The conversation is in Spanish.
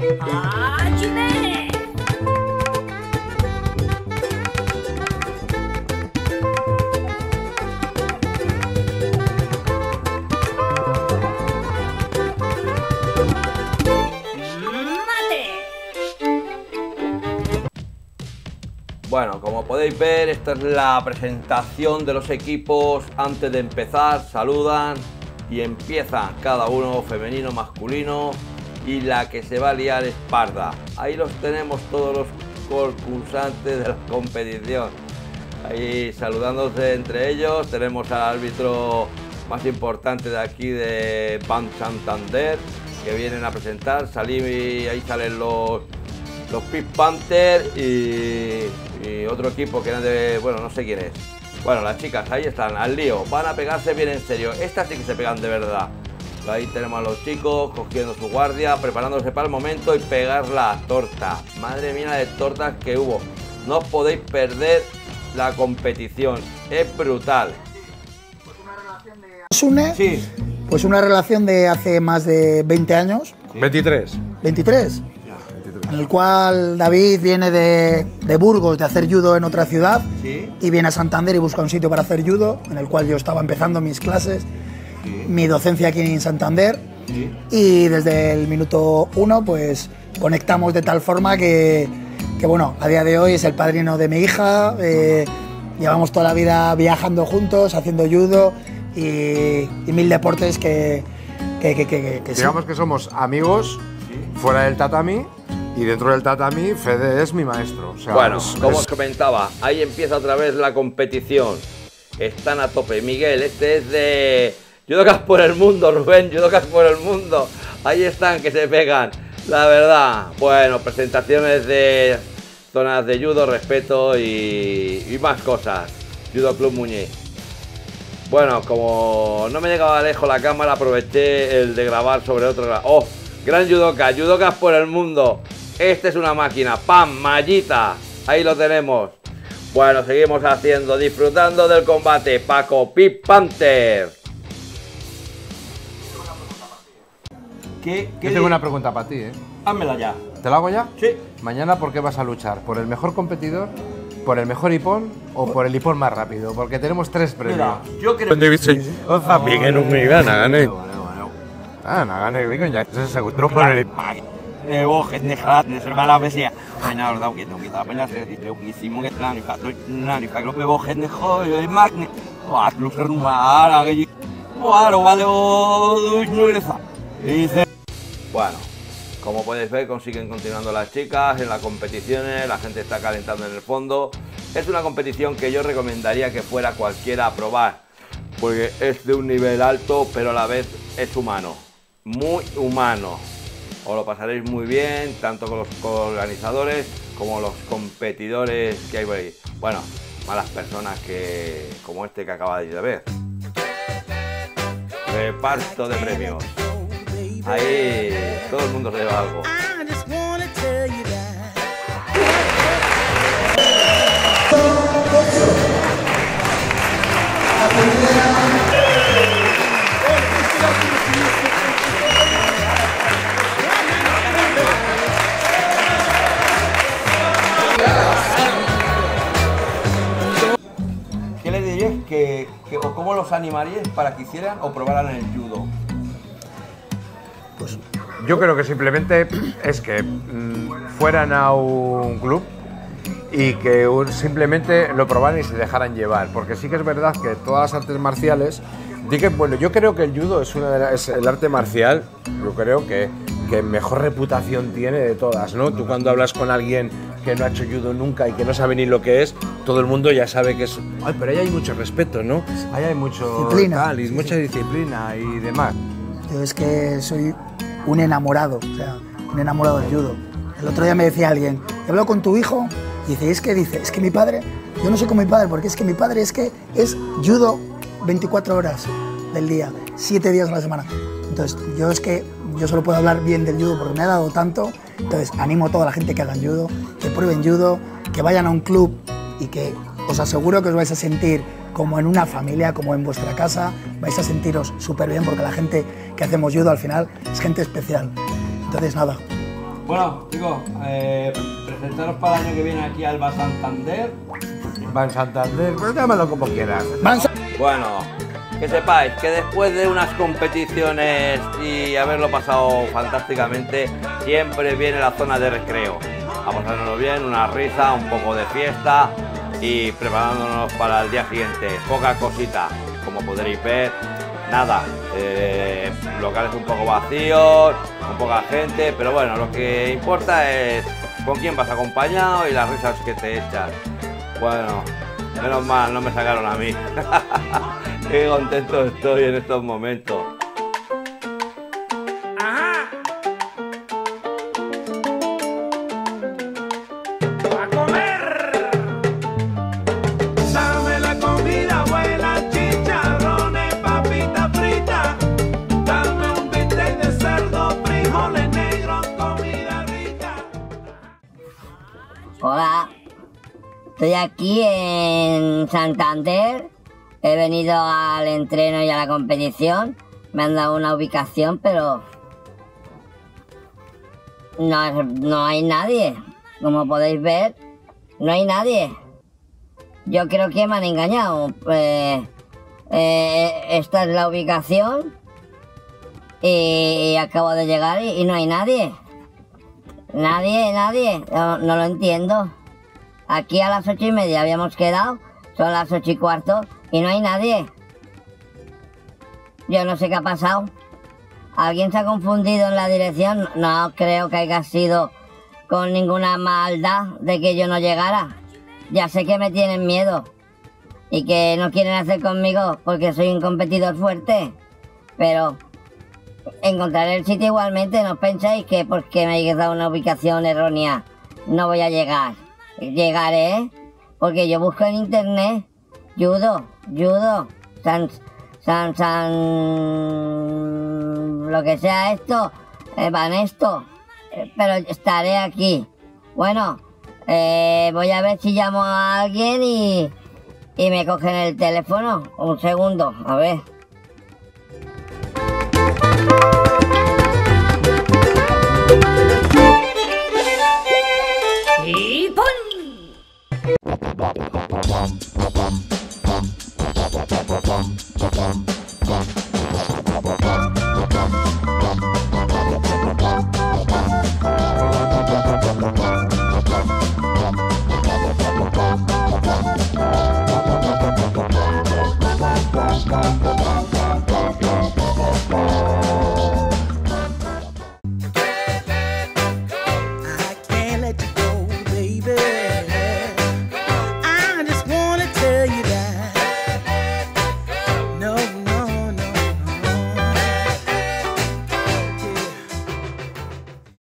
¡Ayúdame! Bueno, como podéis ver, esta es la presentación de los equipos. Antes de empezar, saludan y empiezan cada uno, femenino, masculino, y la que se va a liar es parda. Ahí los tenemos todos los concursantes de la competición, ahí saludándose entre ellos. Tenemos al árbitro más importante de aquí, de Bansantander, que vienen a presentar. Ahí salen los Pink Panther y otro equipo que bueno, no sé quién es. Bueno, las chicas ahí están, al lío, van a pegarse bien en serio. Estas sí que se pegan de verdad. Ahí tenemos a los chicos cogiendo su guardia, preparándose para el momento y pegar la torta. Madre mía, de tortas que hubo. No podéis perder la competición, es brutal. Sí. Pues una relación de hace más de 20 años. Sí. 23. 23. En el cual David viene de Burgos, de hacer judo en otra ciudad, ¿sí? Y viene a Santander y busca un sitio para hacer judo, en el cual yo estaba empezando mis clases, ¿sí? Mi docencia aquí en Santander, ¿sí? Y desde el minuto 1 pues conectamos de tal forma que bueno, a día de hoy es el padrino de mi hija, llevamos toda la vida viajando juntos, haciendo judo y mil deportes que digamos sí, que somos amigos, ¿sí? Fuera del tatami. Y dentro del tatami, Fede es mi maestro. O sea, bueno, como os comentaba, ahí empieza otra vez la competición. Están a tope. Miguel, este es de Judokas por el mundo, Rubén, Judokas por el mundo. Ahí están, que se pegan, la verdad. Bueno, presentaciones de zonas de judo, respeto y más cosas. Judo Club Muñiz. Bueno, como no me llegaba lejos la cámara, aproveché el de grabar sobre otro... ¡Oh! Gran judoka, Judokas por el mundo. Este es una máquina, ¡pam! Mayita, ahí lo tenemos. Bueno, seguimos haciendo, disfrutando del combate. Paco, Pink Panther. Yo tengo una pregunta para ti, ¿eh? Házmela ya. ¿Te la hago ya? Sí. Mañana, ¿por qué vas a luchar? ¿Por el mejor competidor? ¿Por el mejor hipón? ¿O por el hipón más rápido? Porque tenemos 3 premios. Mira, yo creo Bueno, como podéis ver, consiguen continuando las chicas en las competiciones, la gente está calentando en el fondo. Es una competición que yo recomendaría que fuera cualquiera a probar, porque es de un nivel alto, pero a la vez es humano, muy humano. Os lo pasaréis muy bien, tanto con los organizadores como los competidores que hay por ahí. Bueno, malas personas como este que acabáis de ver. Reparto de premios. Ahí todo el mundo se lleva algo. ¿Qué les dirías o cómo los animarías para que hicieran o probaran el judo? Pues yo creo que simplemente es que fueran a un club y que simplemente lo probaran y se dejaran llevar, porque sí que es verdad que todas las artes marciales, bueno, yo creo que el judo es es el arte marcial, yo creo que mejor reputación tiene de todas, ¿no? Tú cuando hablas con alguien que no ha hecho judo nunca y que no sabe ni lo que es, todo el mundo ya sabe que es... Ay, pero ahí hay mucho respeto, ¿no? Ahí hay mucho tal, y mucha disciplina y demás. Yo es que soy un enamorado, o sea, un enamorado del judo. El otro día me decía alguien, he hablado con tu hijo, y dice, es que mi padre, yo no soy como mi padre, porque es que mi padre es judo 24 horas del día, 7 días a la semana. Entonces, yo solo puedo hablar bien del judo porque me ha dado tanto. Entonces, animo a toda la gente que hagan judo, que prueben judo, que vayan a un club y que os aseguro que os vais a sentir como en una familia, como en vuestra casa. Vais a sentiros súper bien porque la gente que hacemos judo al final es gente especial. Entonces, nada, Bueno, chicos, presentaros para el año que viene aquí al Bansantander. Bansantander, pues llámalo como quieras. Bueno, que sepáis que después de unas competiciones y haberlo pasado fantásticamente, siempre viene la zona de recreo. A pasárnoslo bien, una risa, un poco de fiesta y preparándonos para el día siguiente. Poca cosita, como podréis ver, nada. Locales un poco vacíos, con poca gente, pero bueno, lo que importa es con quién vas acompañado y las risas que te echas. Bueno, menos mal, no me sacaron a mí. Qué contento estoy en estos momentos. Ajá. ¡A comer! Dame la comida buena, chicharrones, papitas fritas. Dame un bistec de cerdo, frijoles negros, comida rica. Hola. Estoy aquí en Santander, he venido al entreno y a la competición, me han dado una ubicación, pero no hay nadie, como podéis ver, no hay nadie. Yo creo que me han engañado, esta es la ubicación y acabo de llegar y no hay nadie, nadie, no lo entiendo. Aquí a las 8:30 habíamos quedado, son las 8:15 y no hay nadie. Yo no sé qué ha pasado. ¿Alguien se ha confundido en la dirección? No creo que haya sido con ninguna maldad de que yo no llegara. Ya sé que me tienen miedo y que no quieren hacer conmigo porque soy un competidor fuerte. Pero encontraré el sitio igualmente, no penséis que porque me hayáis dado una ubicación errónea no voy a llegar. Llegaré, porque yo busco en internet judo, lo que sea esto, van esto, pero estaré aquí. Bueno, voy a ver si llamo a alguien y me cogen el teléfono. Un segundo, a ver.